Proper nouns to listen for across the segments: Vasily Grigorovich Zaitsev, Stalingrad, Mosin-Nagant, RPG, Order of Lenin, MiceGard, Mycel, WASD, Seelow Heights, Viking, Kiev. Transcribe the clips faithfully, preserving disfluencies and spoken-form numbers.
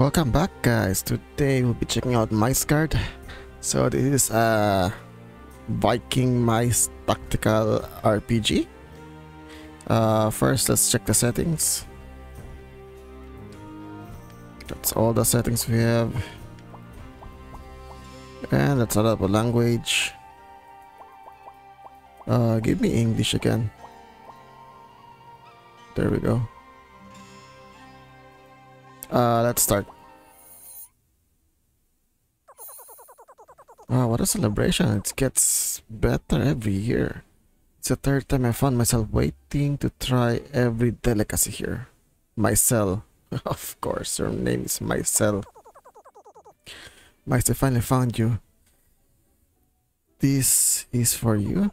Welcome back, guys. Today we'll be checking out MiceGard. So this is a Viking mice tactical R P G. Uh, first, let's check the settings. That's all the settings we have, and let's add up a language. Uh, give me English again. There we go. Uh, let's start. Wow, what a celebration. It gets better every year. It's the third time I found myself waiting to try every delicacy here. Mycel. Of course, her name is Mycel. Mice, I finally found you. This is for you.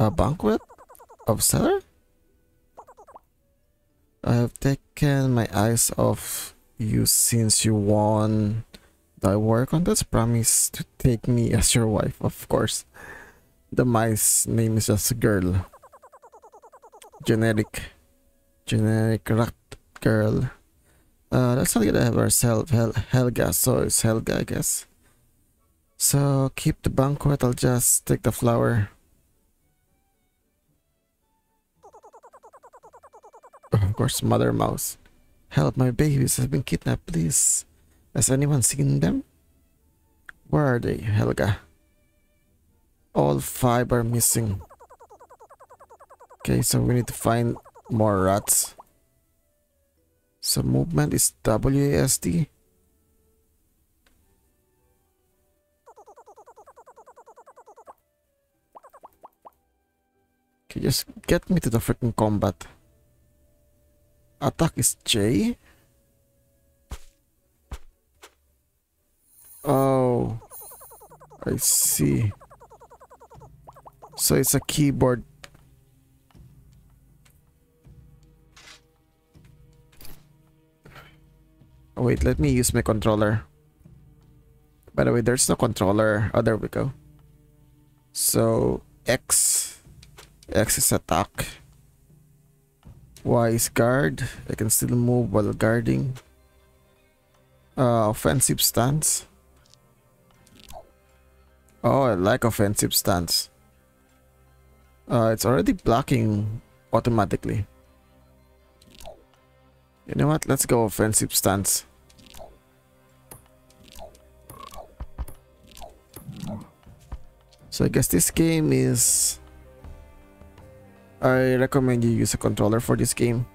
A banquet of cellar? I have taken my eyes off you since you won the war contest. Promise to take me as your wife, of course. The mice name is just girl. Generic. Generic rat girl. Uh, let's not get ahead of ourselves. Hel Helga, so it's Helga, I guess. So keep the banquet, I'll just take the flower. Of course, Mother Mouse. Help, my babies have been kidnapped, please. Has anyone seen them? Where are they, Helga? All five are missing. Okay, so we need to find more rats. So movement is W A S D. Okay, just get me to the freaking combat. Attack is J. Oh, I see. So it's a keyboard. Oh, wait, let me use my controller. By the way, there's no controller. Oh, there we go. So X. X is attack. Y is guard. I can still move while guarding. Uh, offensive stance. Oh, I like offensive stance. Uh, it's already blocking automatically. You know what? Let's go offensive stance. So I guess this game is... I recommend you use a controller for this game.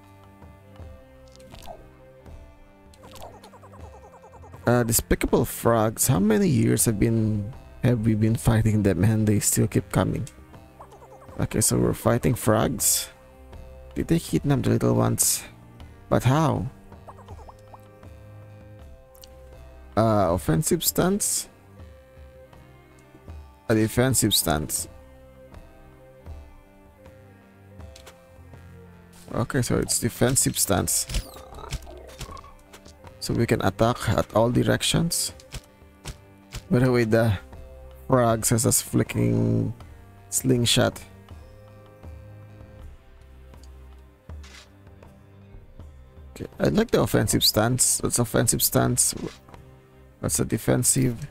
Uh, despicable frogs. How many years have been have we been fighting them and they still keep coming? Okay, so we're fighting frogs. Did they kidnap the little ones? But how? Uh, offensive stance? A defensive stance. Okay, so it's defensive stance. So we can attack at all directions. By the way, the frog has a flicking slingshot. Okay, I like the offensive stance. That's offensive stance. That's a defensive.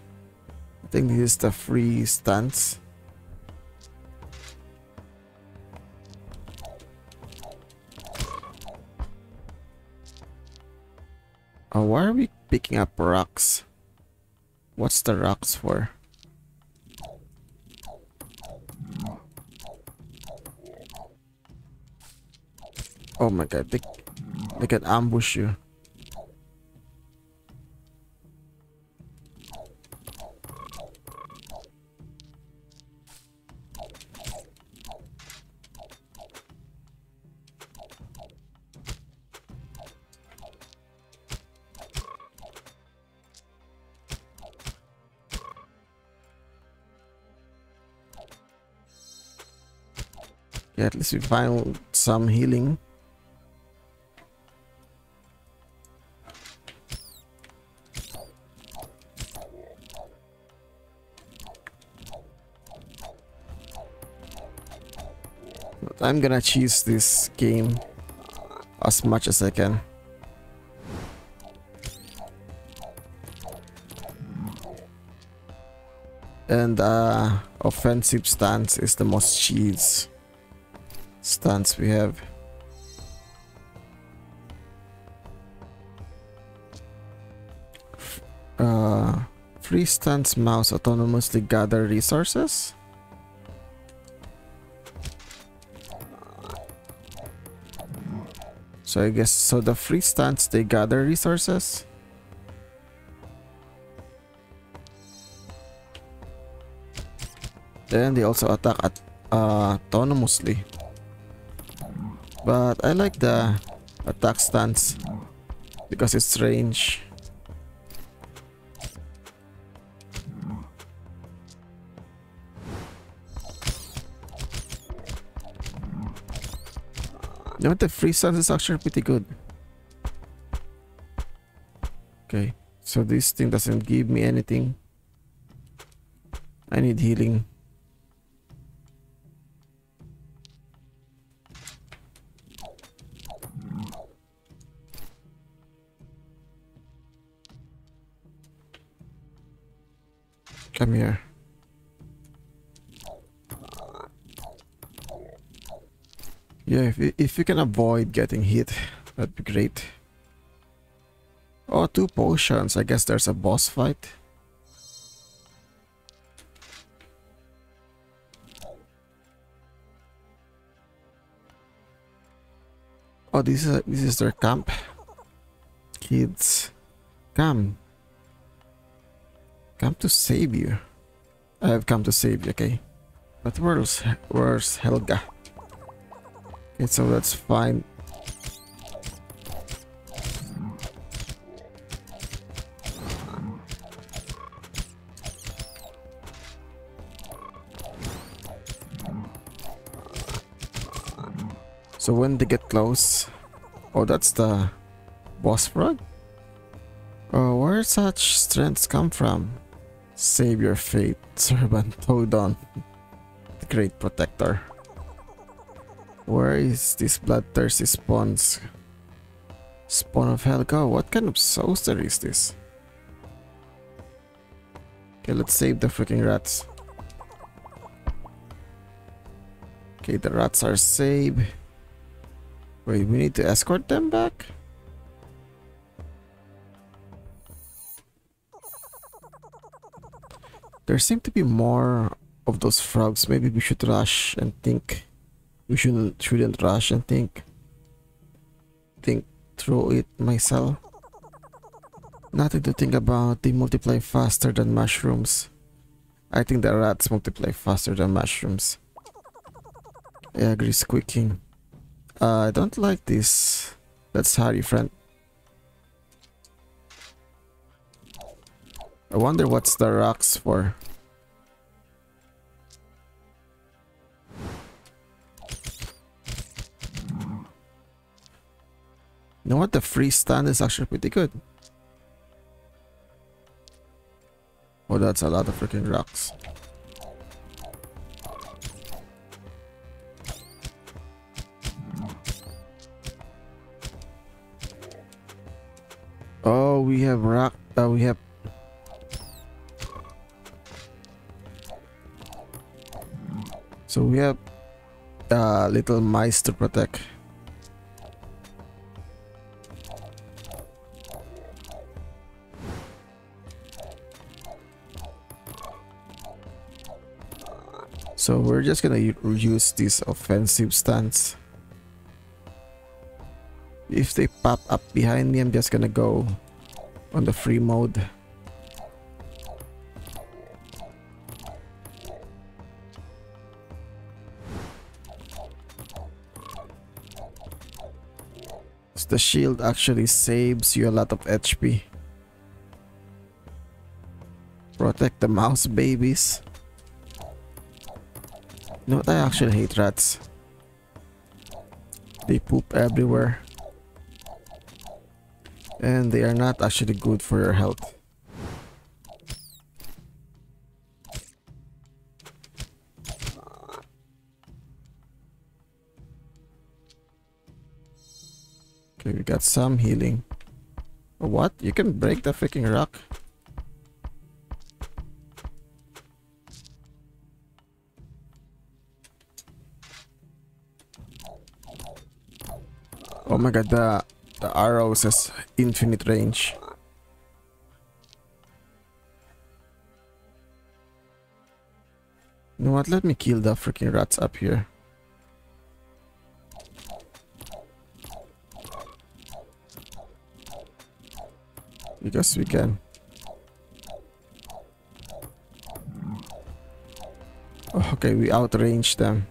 I think this is the free stance. Oh, why are we picking up rocks? What's the rocks for? Oh my god, they, they can ambush you. Yeah, at least we find some healing. But I'm gonna cheese this game as much as I can. And uh, offensive stance is the most cheese stance we have. F uh, free stance mouse autonomously gather resources. So I guess so the free stance they gather resources. Then they also attack at, uh, autonomously. But I like the attack stance because it's range. You know, the free stance is actually pretty good. Okay, so this thing doesn't give me anything. I need healing. Come here. Yeah, if you, if you can avoid getting hit, that'd be great. Oh, two potions. I guess there's a boss fight. Oh, this is a, this is their camp. Kids, come. Come to save you. I have come to save you, okay. But where's, where's Helga? Okay, so let's find... So when they get close... Oh, that's the boss frog? Oh, where such strengths come from? Save your fate, servant. Hold on, the great protector. Where is this bloodthirsty spawns? Spawn of Helga? What kind of sorcery is this? Okay, let's save the freaking rats. Okay, the rats are saved. Wait, we need to escort them back? There seem to be more of those frogs. Maybe we should rush and think. We shouldn't shouldn't rush and think. Think through it myself. Nothing to think about. They multiply faster than mushrooms. I think the rats multiply faster than mushrooms. I agree, squeaking. Uh, I don't like this. Let's hurry, friend. I wonder what's the rocks for. You know what? The free stand is actually pretty good. Oh, that's a lot of freaking rocks. Oh, we have rock. Uh, we have. So we have uh, little mice to protect. So we're just gonna use this offensive stance. If they pop up behind me, I'm just gonna go on the free mode. The shield actually saves you a lot of H P. Protect the mouse babies. You know what? I actually hate rats. They poop everywhere. And they are not actually good for your health. We got some healing. What? You can break the freaking rock? Oh my god, the, the arrows has infinite range. You know what, let me kill the freaking rats up here. Because we can. Oh, okay, we outrange them.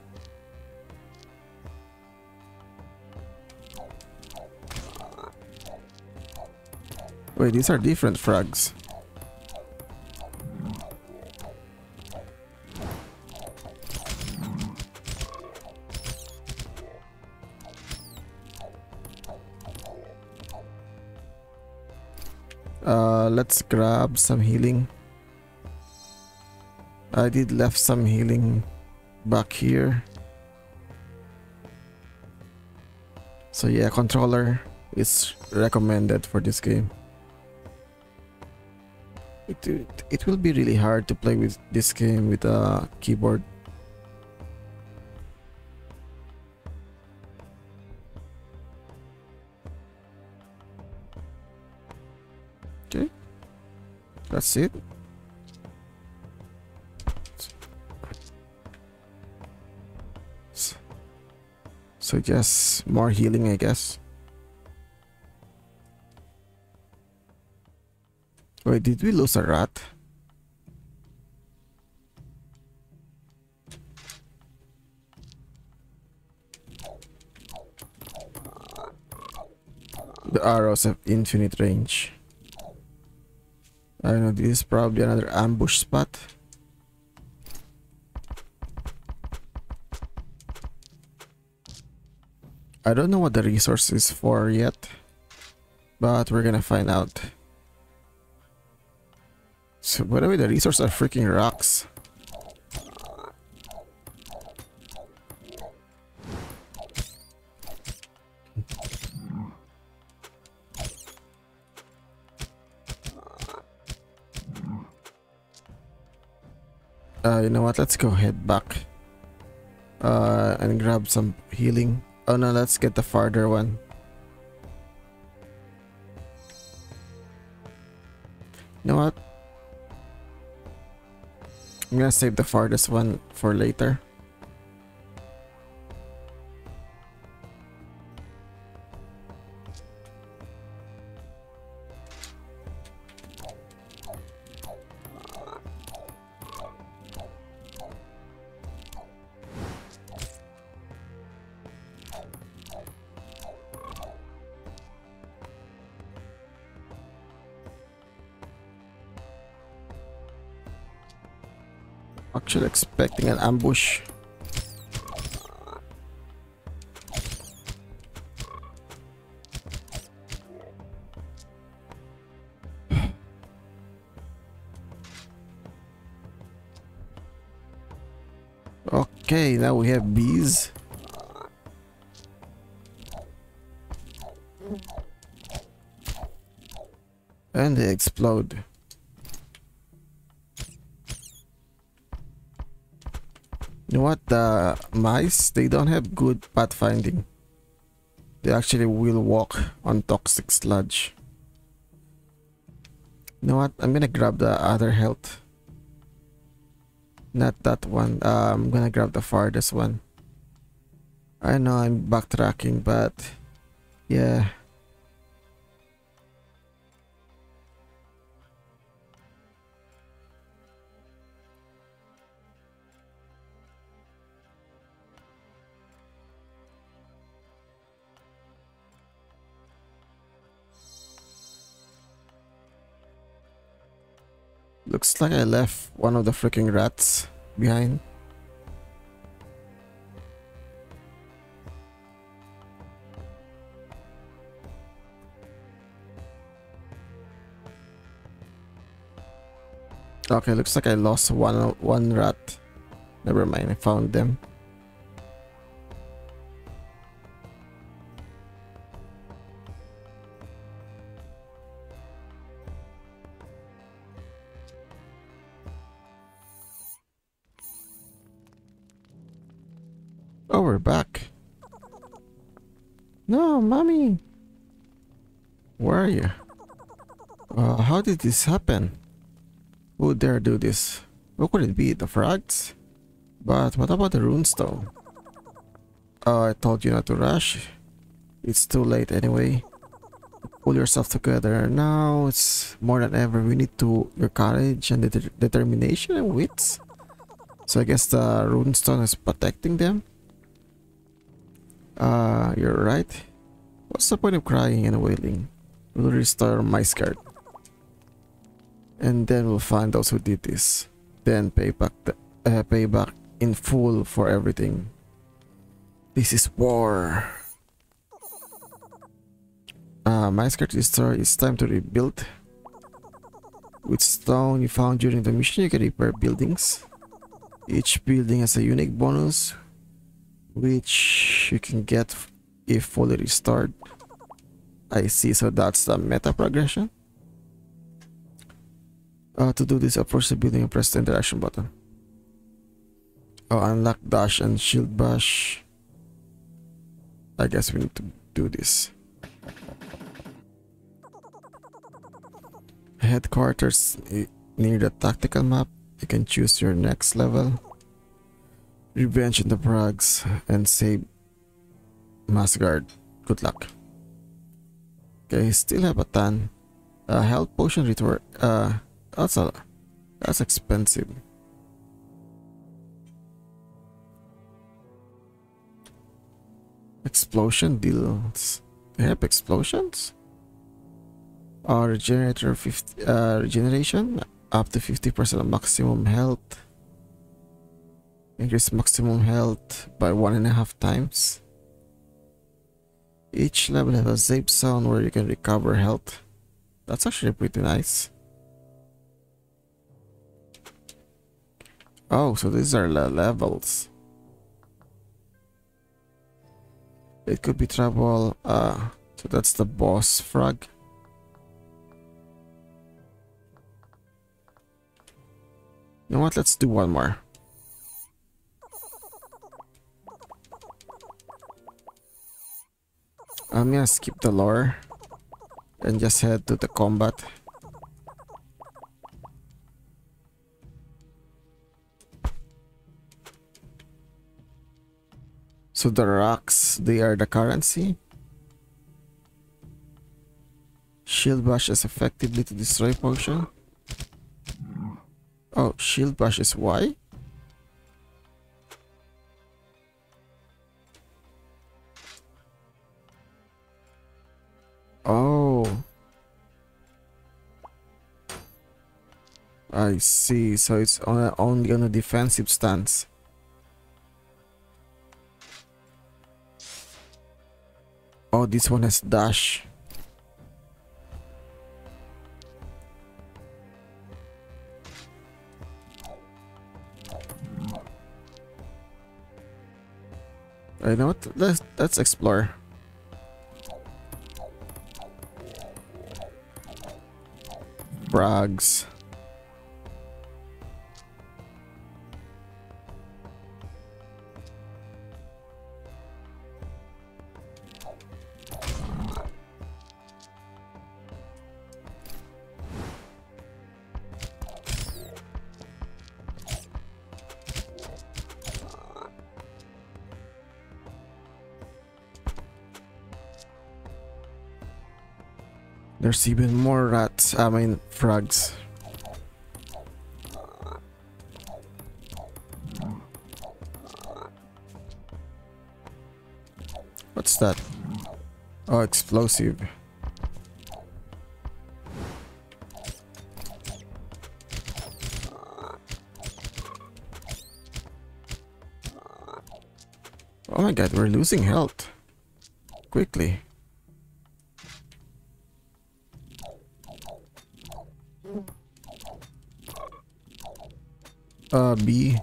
Wait, these are different frogs. Uh, let's grab some healing. I did left some healing back here. So yeah, controller is recommended for this game. It, it, it will be really hard to play with this game with a keyboard. Okay, that's it. So just more healing, I guess. Wait, did we lose a rat? The arrows have infinite range. I don't know, this is probably another ambush spot. I don't know what the resource is for yet, but we're gonna find out. So by the way, the resource are freaking rocks. Uh, you know what, let's go head back uh, and grab some healing. Oh no, let's get the farther one. You know what? I'm gonna save the farthest one for later. Actually expecting an ambush. Okay, now we have bees. And they explode. You know what, the mice, they don't have good pathfinding. They actually will walk on toxic sludge. You know what, I'm gonna grab the other health. Not that one, uh, I'm gonna grab the farthest one. I know I'm backtracking, but yeah. Looks like I left one of the freaking rats behind. Okay, looks like I lost one one rat. Never mind, I found them. Oh, we're back. No, mommy. Where are you? Uh, how did this happen? Who dare do this? What could it be? The frogs? But what about the runestone? Uh, I told you not to rush. It's too late anyway. Pull yourself together. Now it's more than ever. We need to your courage and det determination and wits. So I guess the runestone is protecting them. Uh, you're right. What's the point of crying and wailing? We'll restore MiceGard. And then we'll find those who did this. Then pay back, the, uh, pay back in full for everything. This is war. Uh, MiceGard destroyed. It's time to rebuild. With stone you found during the mission, you can repair buildings. Each building has a unique bonus, which you can get if fully restored. I see, so that's the meta progression. Uh, to do this, approach the building and press the interaction button. Oh, unlock dash and shield bash. I guess we need to do this. Headquarters near the tactical map. You can choose your next level. Revenge in the frogs and save MiceGard. Good luck. Okay, still have a ton. Uh, health potion retort. Uh, that's a, that's expensive. Explosion deals. They have explosions. Our uh, regenerator fifty. Uh, regeneration up to fifty percent of maximum health. Increase maximum health by one and a half times. Each level has a safe zone where you can recover health. That's actually pretty nice. Oh, so these are the levels. It could be trouble. Uh, so that's the boss frog. You know what? Let's do one more. I'm gonna skip the lore and just head to the combat. So the rocks, they are the currency. Shield bash is effectively to destroy potion. Oh, shield bash is why? Oh, I see. So it's on a, only on a defensive stance. Oh, this one has dash. I know what. Let's let's explore. Frogs. There's even more rats, I mean frogs. What's that? Oh, explosive. Oh my god, we're losing health quickly. Uh, B.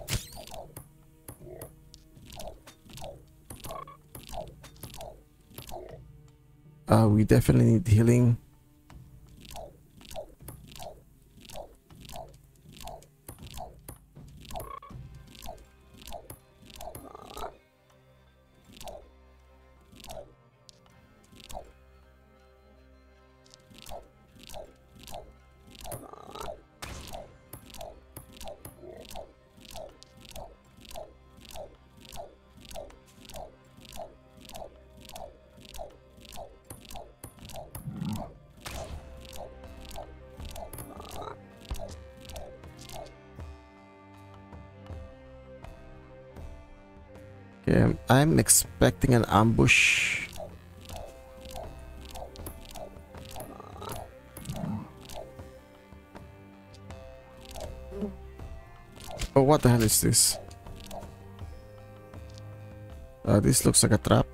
Uh, we definitely need healing. Um, I'm expecting an ambush. Oh, what the hell is this? Uh, this looks like a trap.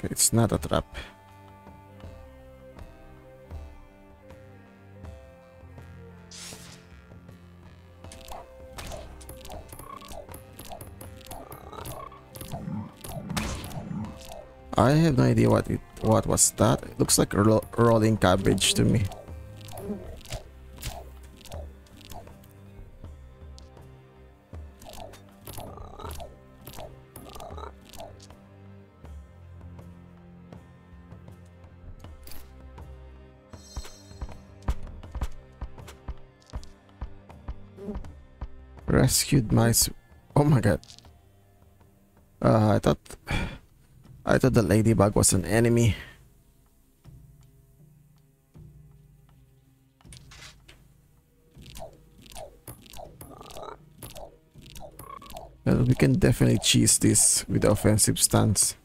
Okay, it's not a trap. I have no idea what it what was that. It looks like ro rolling cabbage to me. Rescued mice. Oh my god. Uh, I thought I thought the ladybug was an enemy. Well, we can definitely cheese this with the offensive stance.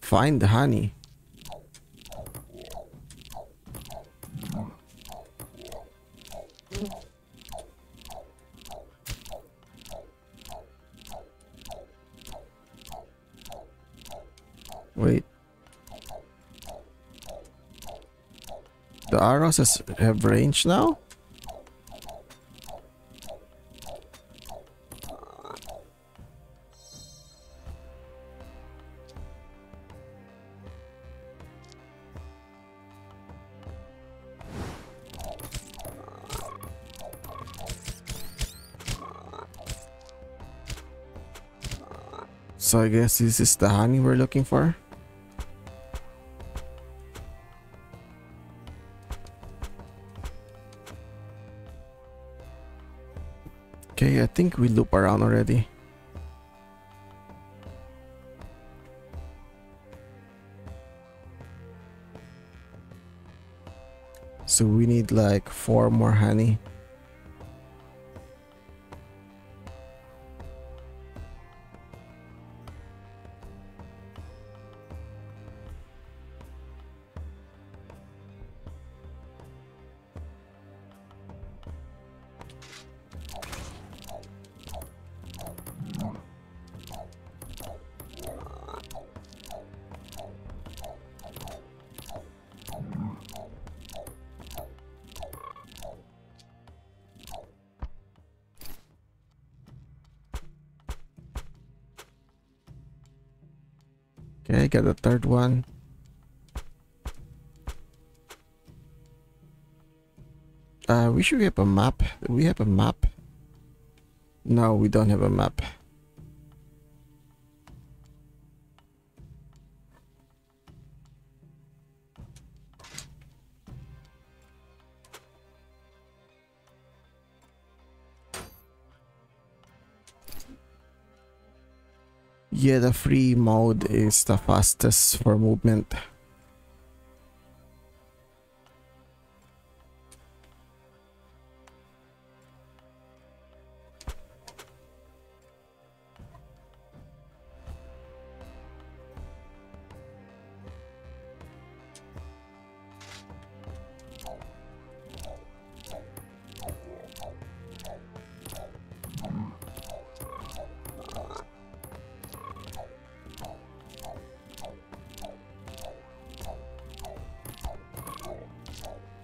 Find the honey. Wait. The arrows has, have range now? So I guess this is the honey we're looking for. Okay, I think we loop around already. So we need like four more honey. Okay, got the third one. Uh, we should have a map. Do we have a map? No, we don't have a map. Yeah, the free mode is the fastest for movement.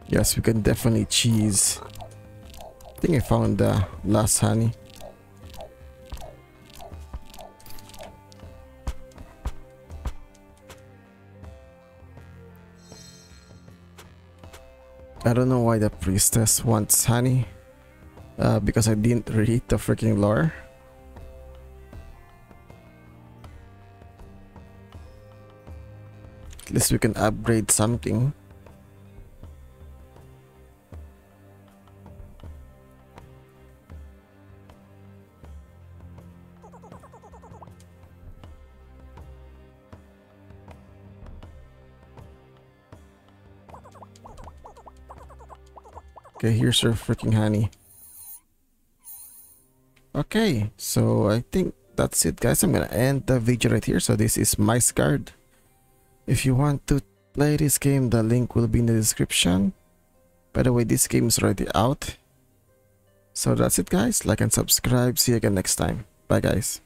Yes, we can definitely cheese. I think I found the last honey. I don't know why the priestess wants honey. Uh, because I didn't read the freaking lore. At least we can upgrade something. Okay, here's her freaking honey. Okay, so I think that's it, guys. I'm gonna end the video right here. So this is MiceGard. If you want to play this game, the link will be in the description. By the way, this game is already out. So that's it, guys. Like and subscribe. See you again next time. Bye, guys.